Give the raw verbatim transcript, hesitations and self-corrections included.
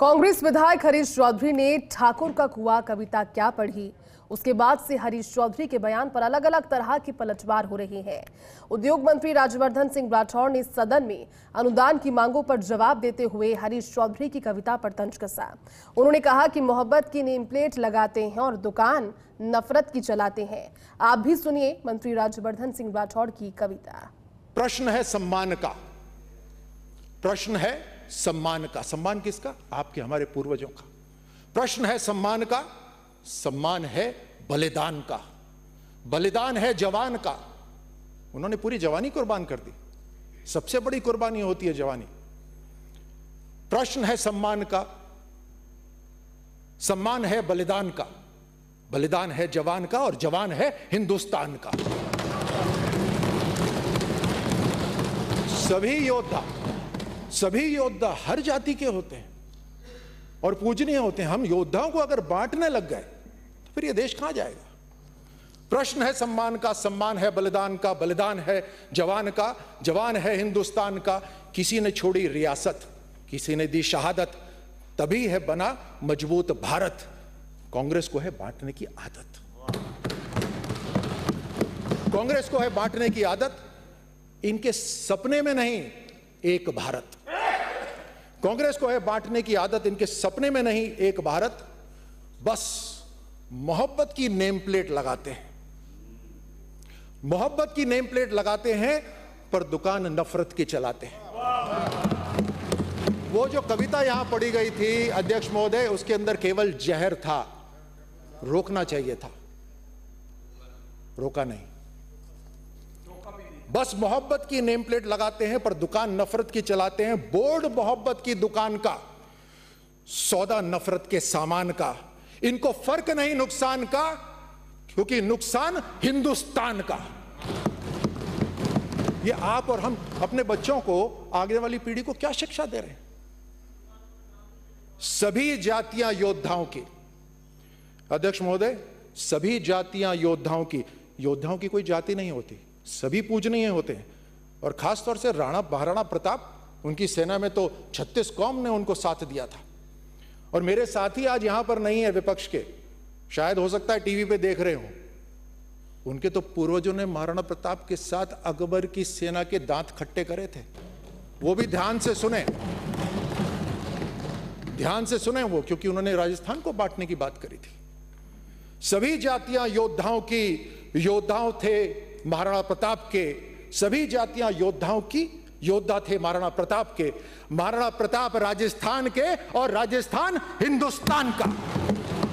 कांग्रेस विधायक हरीश चौधरी ने ठाकुर का कुआं कविता क्या पढ़ी, उसके बाद से हरीश चौधरी के बयान पर अलग अलग तरह की पलटवार हो रही है। उद्योग मंत्री राज्यवर्धन सिंह राठौड़ ने सदन में अनुदान की मांगों पर जवाब देते हुए हरीश चौधरी की कविता पर तंज कसा। उन्होंने कहा कि मोहब्बत की नेम प्लेट लगाते हैं और दुकान नफरत की चलाते हैं। आप भी सुनिए मंत्री राज्यवर्धन सिंह राठौड़ की कविता। प्रश्न है सम्मान का, प्रश्न है सम्मान का। सम्मान किसका? आपके हमारे पूर्वजों का। प्रश्न है सम्मान का, सम्मान है बलिदान का, बलिदान है जवान का। उन्होंने पूरी जवानी कुर्बान कर दी, सबसे बड़ी कुर्बानी होती है जवानी। प्रश्न है सम्मान का, सम्मान है बलिदान का, बलिदान है जवान का, और जवान है हिंदुस्तान का। सभी योद्धा, सभी योद्धा हर जाति के होते हैं और पूजनीय होते हैं। हम योद्धाओं को अगर बांटने लग गए तो फिर यह देश कहां जाएगा। प्रश्न है सम्मान का, सम्मान है बलिदान का, बलिदान है जवान का, जवान है हिंदुस्तान का। किसी ने छोड़ी रियासत, किसी ने दी शहादत, तभी है बना मजबूत भारत। कांग्रेस को है बांटने की आदत, कांग्रेस को है बांटने की आदत। इनके सपने में नहीं एक भारत। कांग्रेस को है बांटने की आदत, इनके सपने में नहीं एक भारत। बस मोहब्बत की नेम प्लेट लगाते हैं, मोहब्बत की नेम प्लेट लगाते हैं, पर दुकान नफरत की चलाते हैं। वो जो कविता यहां पढ़ी गई थी अध्यक्ष महोदय, उसके अंदर केवल जहर था, रोकना चाहिए था, रोका नहीं। बस मोहब्बत की नेम प्लेट लगाते हैं पर दुकान नफरत की चलाते हैं। बोर्ड मोहब्बत की दुकान का, सौदा नफरत के सामान का। इनको फर्क नहीं नुकसान का, क्योंकि नुकसान हिंदुस्तान का। ये आप और हम अपने बच्चों को, आगे वाली पीढ़ी को क्या शिक्षा दे रहे हैं? सभी जातियां योद्धाओं की। अध्यक्ष महोदय, सभी जातियां योद्धाओं की। योद्धाओं की कोई जाति नहीं होती, सभी पूजनीय होते हैं। और खास तौर से राणा महाराणा प्रताप, उनकी सेना में तो छत्तीस कौम ने उनको साथ दिया था। और मेरे साथी आज यहां पर नहीं है विपक्ष के, शायद हो सकता है टीवी पे देख रहे हो। उनके तो पूर्वजों ने महाराणा प्रताप के साथ अकबर की सेना के दांत खट्टे करे थे। वो भी ध्यान से सुने, ध्यान से सुने वो, क्योंकि उन्होंने राजस्थान को बांटने की बात करी थी। सभी जातियां योद्धाओं की, योद्धाओं थे महाराणा प्रताप के। सभी जातियां योद्धाओं की, योद्धा थे महाराणा प्रताप के। महाराणा प्रताप राजस्थान के और राजस्थान हिंदुस्तान का।